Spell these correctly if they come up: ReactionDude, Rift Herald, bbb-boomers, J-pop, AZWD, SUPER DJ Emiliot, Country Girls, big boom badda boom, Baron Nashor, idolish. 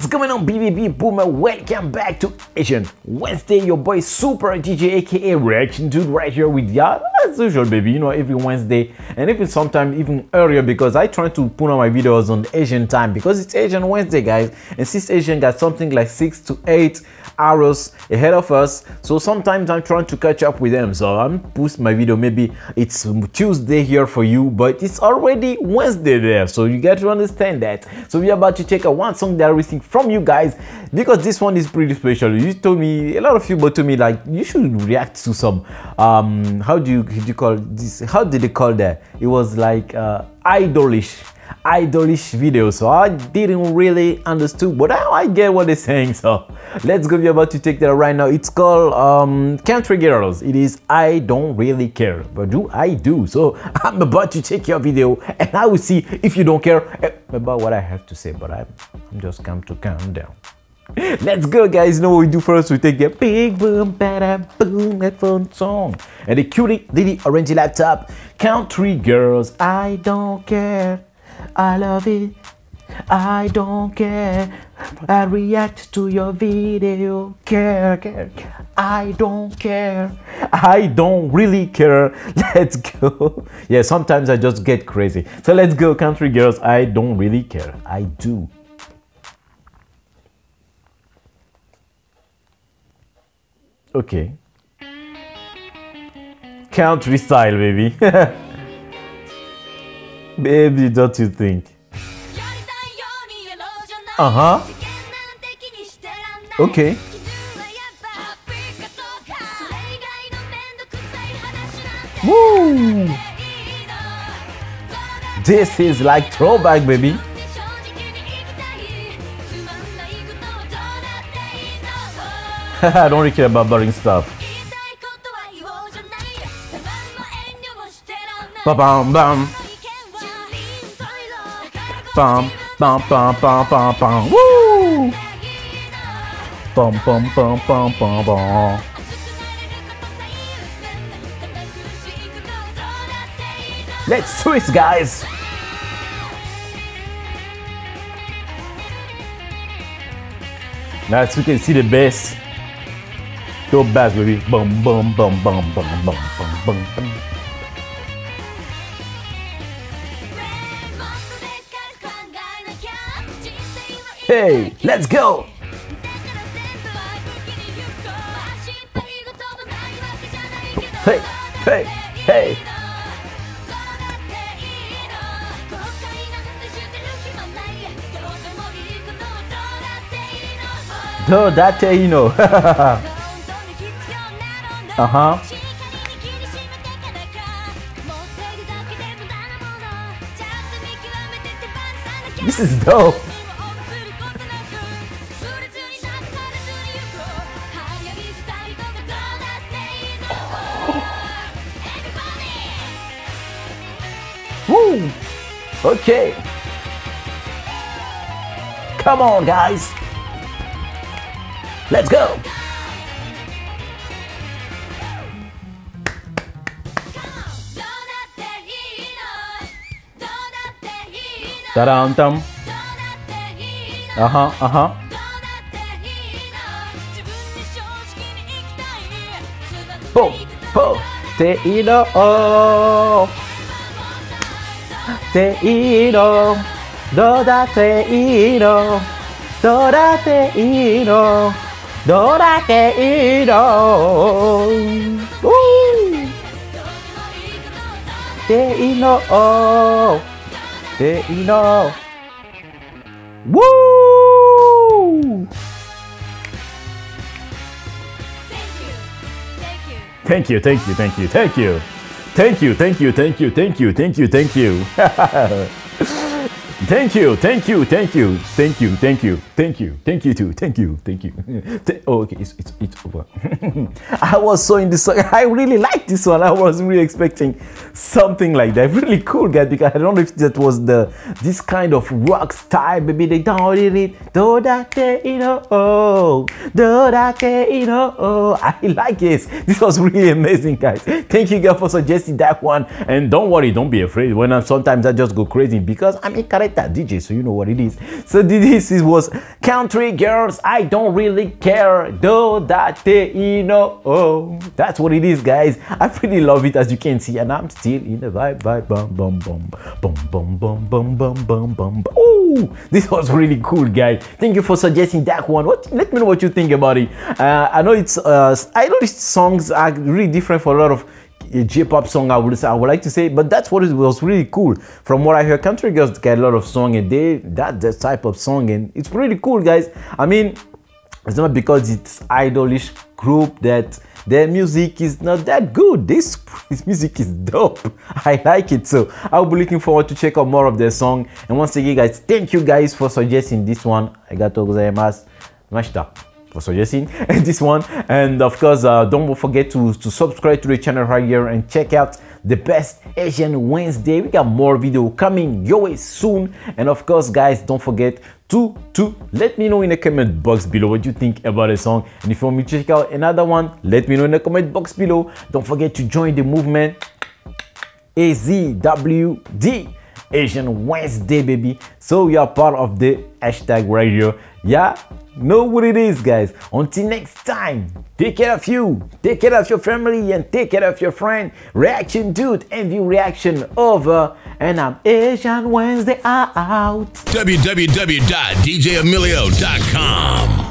What's going on, BBB Boomer? Welcome back to Asian Wednesday. Your boy Super DJ, aka ReactionDude, right here with y'all as usual, baby. You know, every Wednesday and even sometimes even earlier, because I try to put on my videos on Asian time because it's Asian Wednesday, guys. And since Asian got something like 6 to 8 hours ahead of us, so sometimes I'm trying to catch up with them. So I'm post my video. Maybe it's Tuesday here for you, but it's already Wednesday there. So you got to understand that. So we're about to take a one song that I received from you guys, because this one is pretty special. You told me, a lot of you but to me, like, you should react to some how do you call this, how did they call that? It was like idolish video. So I didn't really understood, but I get what they're saying. So let's go. We're about to take that right now. It's called Country Girls. It is I Don't Really Care, but do I do. So I'm about to check your video and I will see if you don't care about what I have to say, but I'm just come to calm down. Let's go, guys. You know what we do first? We take the big boom, bada boom headphone song and the cutie little orangey laptop, Country Girls, I Don't Care. I love it, I don't care, I react to your video, care, I don't care, I don't really care. Let's go. Yeah, sometimes I just get crazy. So let's go, Country Girls, I Don't Really Care, I do. Okay, country style, baby. Baby, don't you think? Okay. Woo! This is like throwback, baby. I don't really care about boring stuff. Ba-bam-bam. Bum bum bum bum bum bum. Woo! Bum bum bum bum bum bum. Let's do it, guys. Now we can see the bass. Go bass, baby. Bum bum bum bum bum bum bum bum bum. Hey, let's go! Hey, hey, hey! Do that, you know. This is dope. Okay, come on, guys, let's go. Ta-dum, dum. Po, po, te-ino, oh. Te-ino, do-da te-ino, do-da te-ino, do-da te-ino. Te-ino, oh, te-ino. Woo! Thank you, thank you, thank you, thank you. Thank you, thank you, thank you, thank you, thank you, thank you. Thank you, thank you, thank you, thank you, thank you, thank you, thank you too, thank you, thank you. Oh, okay, it's over. I was so in this song. I really like this one. I was really expecting something like that. Really cool, guys, because I don't know if that was this kind of rock style, baby. They don't really do that, you know. Oh, do that, you know. Oh, I like this. This was really amazing, guys. Thank you, guys, for suggesting that one. And don't worry, don't be afraid. When sometimes I just go crazy because I'm incorrect. like that DJ, so you know what it is. So this was Country Girls, I Don't Really Care, Do That They, You Know. Oh, that's what it is, guys. I pretty love it, as you can see, and I'm still in the vibe, bum bum bum bum bum bum bum bum bum bum. Oh, this was really cool, guys. Thank you for suggesting that one. What? Let me know what you think about it. I know it's idolish songs are really different for a lot of J-pop song, I would like to say, but that's what it was really cool. From what I heard, Country Girls get a lot of song, and that type of song, and it's really cool, guys. I mean, it's not because it's idolish group that their music is not that good. This music is dope. I like it, so I'll be looking forward to check out more of their song. And once again, guys, thank you guys for suggesting this one. Arigatou gozaimasu mashita for suggesting this one. And of course, don't forget to subscribe to the channel right here and check out the Best Asian Wednesday. We got more video coming your way soon. And of course, guys, don't forget to let me know in the comment box below what you think about a song, and if you want me to check out another one, let me know in the comment box below. Don't forget to join the movement AZWD, Asian Wednesday, baby, so you are part of the hashtag right here. Yeah, know what it is, guys. Until next time, take care of you, take care of your family, and take care of your friend. Reaction Dude, MV reaction over, and I'm Asian Wednesday out. www.djemilio.com